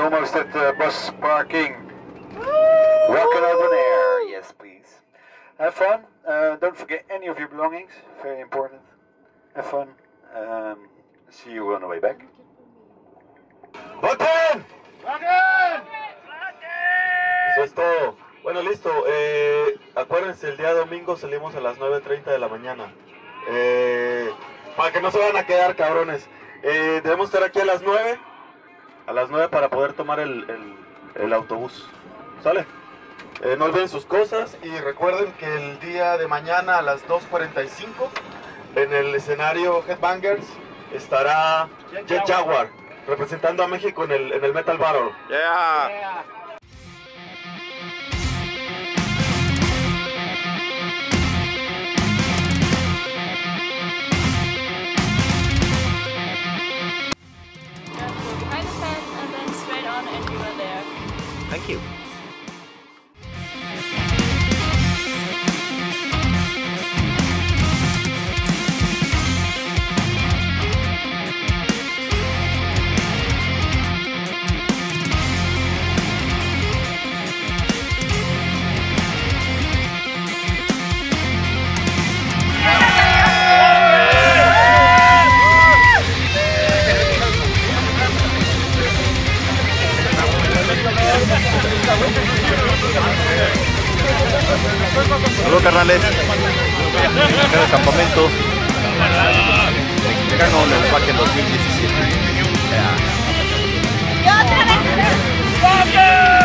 almost at the bus parking. Wacken Open Air, yes please. Have fun, don't forget any of your belongings, very important. Have fun, see you on the way back. ¡Wacken! ¡Wacken! Eso es todo. Bueno, listo, acuérdense, el día domingo salimos a las 9:30 de la mañana. Para que no se van a quedar, cabrones. Debemos estar aquí a las 9. A las 9 para poder tomar el autobús. ¿Sale? No olviden sus cosas y recuerden que el día de mañana a las 2:45 en el escenario Headbangers estará Jet Jaguar representando a México en el Metal Battle. Yeah. Yeah. Thank you. Saludos carnales, el campamento mexicano del Wacken 2017. Jet Jaguar!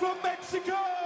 from Mexico.